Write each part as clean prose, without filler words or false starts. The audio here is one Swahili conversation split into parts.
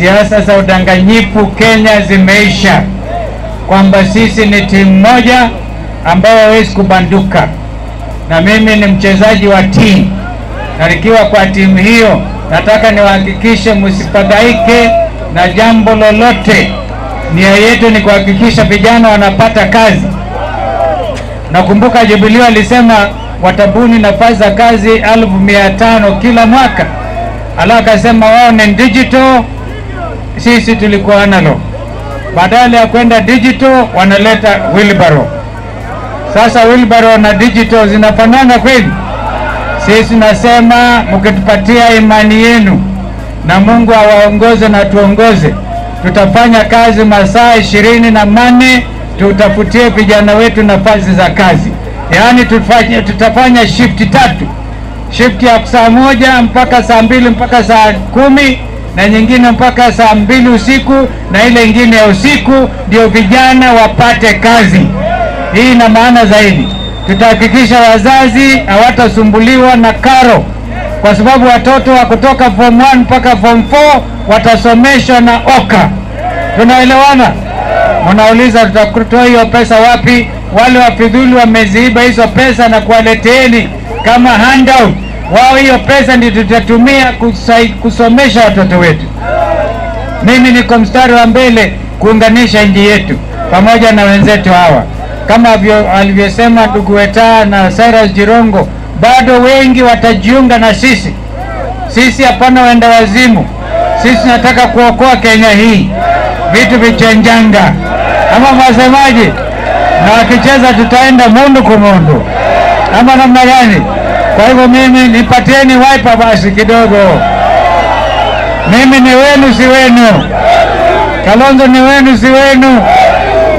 siasa za udanganyifu Kenya zimeisha, kwamba sisi ni timu moja ambao hawezi kubanduka. Na mimi ni mchezaji wa timu, na nikiwa kwa timu hiyo nataka niwahakikishe msifadhaike na jambo lolote. Nia yetu ni kuhakikisha vijana wanapata kazi. Nakumbuka Jubilee alisema watabuni nafasi za kazi 1500 kila mwaka. Alafu akasema wao ni digital, sisi tulikuwa analog. Badala ya kwenda digital wanaleta wheelbarrow. Sasa wheelbarrow na digital zinafanana kweli? Sisi nasema mkitupatia imani yenu na Mungu awaongoze na tuongoze, tutafanya kazi masaa 24, tutafutie vijana wetu nafasi za kazi. Yaani tutafanya shift 3. Shift ya saa 1 mpaka saa 2 mpaka saa 10, na nyingine mpaka saa 2 usiku, na ile nyingine ya usiku, ndio vijana wapate kazi. Hii ina maana zaidi. Tutahakikisha wazazi hawatasumbuliwa na karo, kwa sababu watoto wa kutoka form 1 mpaka form 4 watasomeshwa na OKA. Tunaelewana? Mnauliza tutakutoa hiyo pesa wapi? Wale wafidhuli wameziiba hizo pesa na kuwaleteeni kama handout. Wao hiyo pesa ndio tutatumia kusomesha watoto wetu. Mimi niko mstari wa mbele kuunganisha nchi yetu pamoja na wenzetu hawa. Kama alivyosema ndugu Weta na Sarah Jirongo, bado wengi watajiunga na sisi. Sisi hapana wenda wazimu. Sisi nataka kuokoa Kenya hii. Vitu vichenjanga. Ama wasemaji, na wakicheza tutaenda mundu kumundu. Ama namna gani? Kwa hivyo mimi nipatieni wiper basi kidogo. Mimi ni wenu si wenu. Kalonzo ni wenu si wenu.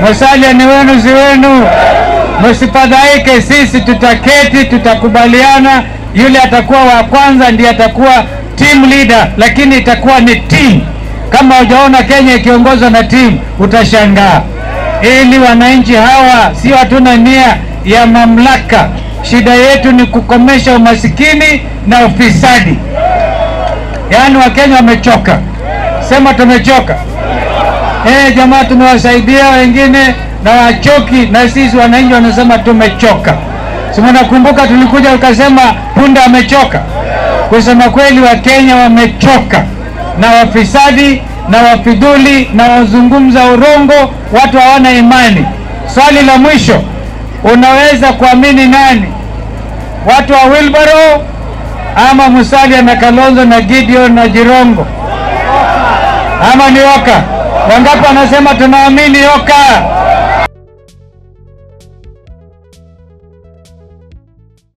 Musalia ni wenu si wenu. Msifadhaike, sisi tutaketi, tutakubaliana. Yule atakuwa wa kwanza ndiye atakuwa team leader, lakini itakuwa ni team. Kama hujaona Kenya ikiongozwa na team utashangaa. Ili wananchi hawa si hatuna nia ya mamlaka. Shida yetu ni kukomesha umasikini na ufisadi. Yaani Wakenya wamechoka. Sema tumechoka. Jamaa tumewasaidia wengine na wachoki, na sisi wananchi wanasema tumechoka. Sema nakumbuka tulikuja ukasema punda amechoka. Kusema kweli Wakenya wamechoka na wafisadi na wafidhuli na wazungumza urongo, watu hawana imani. Swali la mwisho, unaweza kuamini nani? Watu wa Wilbaro ama Musalia na Kalonzo na Gideon na Jirongo? Ama ni Oka? Wangapi anasema tunaamini Oka?